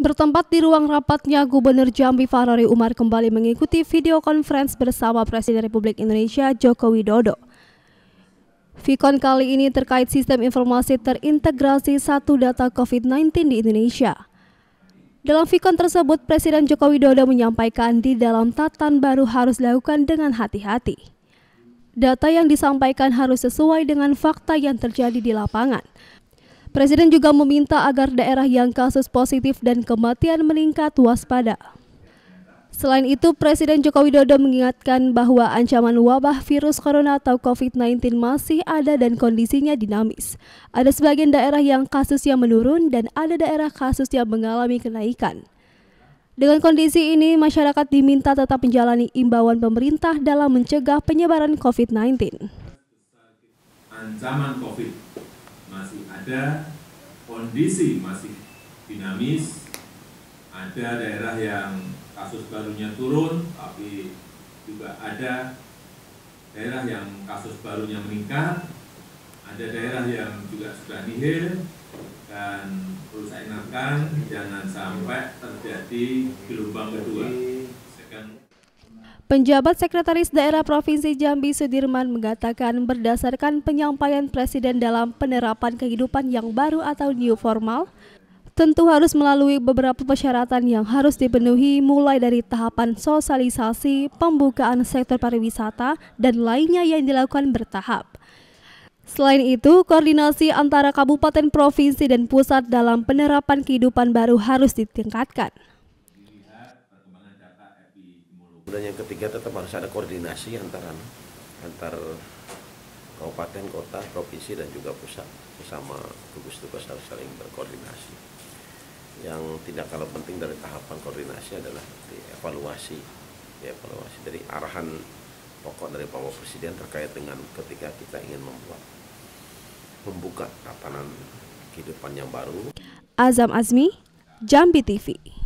Bertempat di ruang rapatnya, Gubernur Jambi Fachrori Umar kembali mengikuti video conference bersama Presiden Republik Indonesia Joko Widodo. Vicon kali ini terkait sistem informasi terintegrasi satu data COVID-19 di Indonesia. Dalam Vicon tersebut, Presiden Joko Widodo menyampaikan di dalam tatan baru harus dilakukan dengan hati-hati. Data yang disampaikan harus sesuai dengan fakta yang terjadi di lapangan. Presiden juga meminta agar daerah yang kasus positif dan kematian meningkat waspada. Selain itu, Presiden Joko Widodo mengingatkan bahwa ancaman wabah virus corona atau COVID-19 masih ada dan kondisinya dinamis. Ada sebagian daerah yang kasusnya menurun dan ada daerah kasusnya mengalami kenaikan. Dengan kondisi ini, masyarakat diminta tetap menjalani imbauan pemerintah dalam mencegah penyebaran COVID-19. Ancaman COVID masih ada, kondisi masih dinamis, ada daerah yang kasus barunya turun, tapi juga ada daerah yang kasus barunya meningkat, ada daerah yang juga sudah nihil, dan perlu saya ingatkan, jangan sampai terjadi gelombang kedua. Penjabat Sekretaris Daerah Provinsi Jambi Sudirman mengatakan berdasarkan penyampaian Presiden dalam penerapan kehidupan yang baru atau new formal, tentu harus melalui beberapa persyaratan yang harus dipenuhi mulai dari tahapan sosialisasi, pembukaan sektor pariwisata, dan lainnya yang dilakukan bertahap. Selain itu, koordinasi antara kabupaten, provinsi, dan pusat dalam penerapan kehidupan baru harus ditingkatkan. Dan yang ketiga, tetap harus ada koordinasi antar kabupaten, kota, provinsi, dan juga pusat. Bersama gugus tugas harus saling berkoordinasi. Yang tidak kalah penting dari tahapan koordinasi adalah dievaluasi. Dievaluasi dari arahan pokok dari Bapak Presiden terkait dengan ketika kita ingin membuka tatanan kehidupan yang baru. Azam Azmi, Jambi TV.